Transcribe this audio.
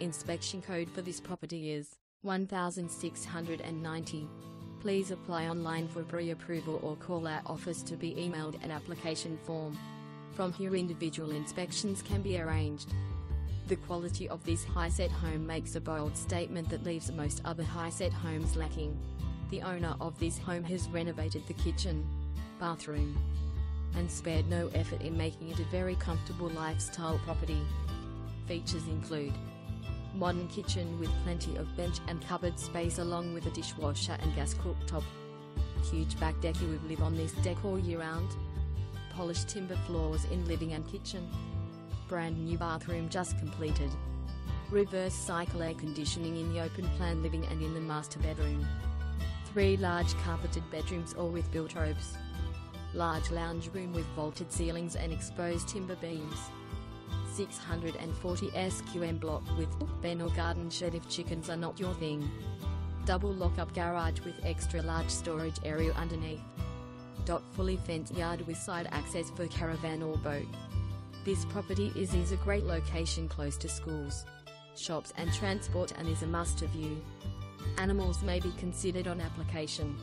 Inspection code for this property is 1690. Please apply online for pre-approval or call our office to be emailed an application form. From here, individual inspections can be arranged. The quality of this high-set home makes a bold statement that leaves most other high-set homes lacking. The owner of this home has renovated the kitchen, bathroom, and spared no effort in making it a very comfortable lifestyle property. Features include modern kitchen with plenty of bench and cupboard space along with a dishwasher and gas cooktop. Huge back deck. You would live on this deck all year round. Polished timber floors in living and kitchen. Brand new bathroom just completed. Reverse cycle air conditioning in the open plan living and in the master bedroom. 3 large carpeted bedrooms all with built-robes. Large lounge room with vaulted ceilings and exposed timber beams. 640 SQM block with ben or garden shed if chickens are not your thing. Double lock-up garage with extra large storage area underneath. Fully fenced yard with side access for caravan or boat. This property is a great location close to schools, shops and transport and is a must-view. Animals may be considered on application.